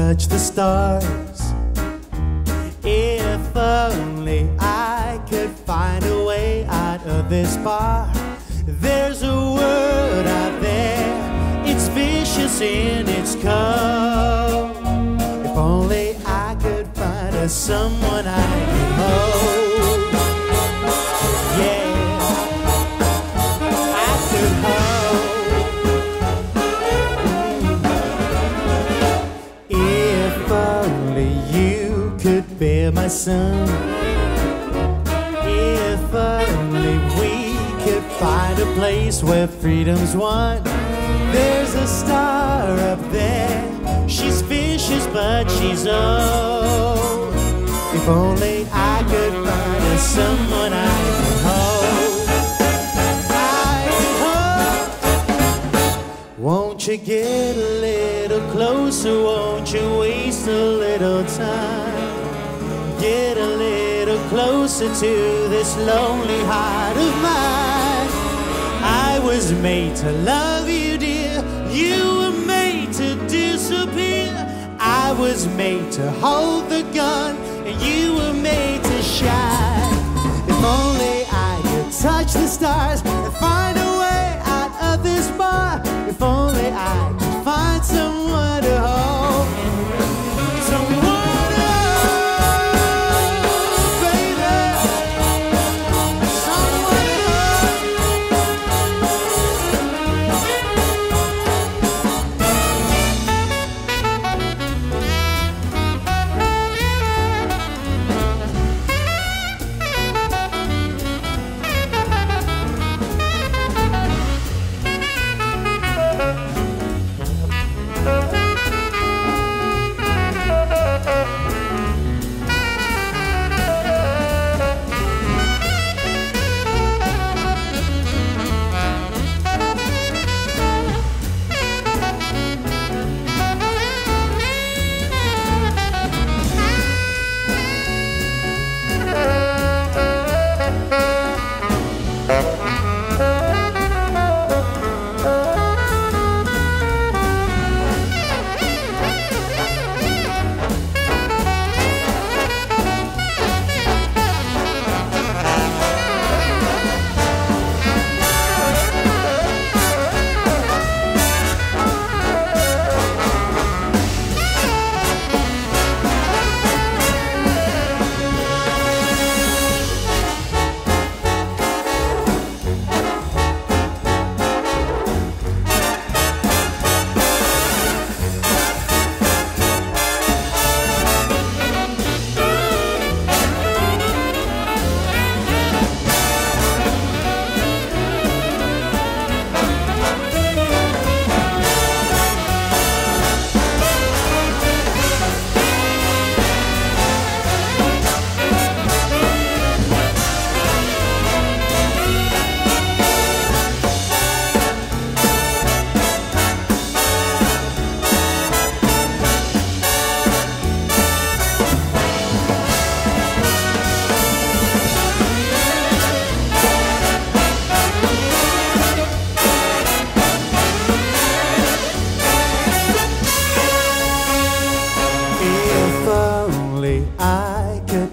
touch the stars. If only I could find a way out of this bar. There's a world out there, it's vicious in its code. If only I could find a someone I could hold. Yeah, I could hold. If only you could bear my son. If only we could find a place where freedom's won. There's a star up there, she's vicious but she's old. If only I could find her someone I could hold. I could hold. Won't you get a little closer? Won't you waste a little time? Get a little closer to this lonely heart of mine. I was made to love you, dear. You were made to disappear. I was made to hold the gun, and you were made to shine. If only I could touch the stars and find a way out of this bar. If only I could find someone to hold. Someone to hold, baby. Someone to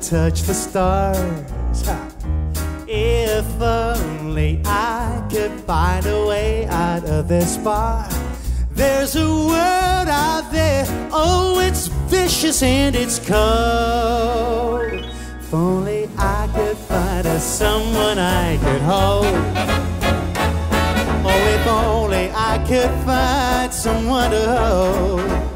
touch the stars. If only I could find a way out of this bar. There's a world out there, oh, it's vicious and it's cold. If only I could find a someone I could hold. Oh, if only I could find someone to hold.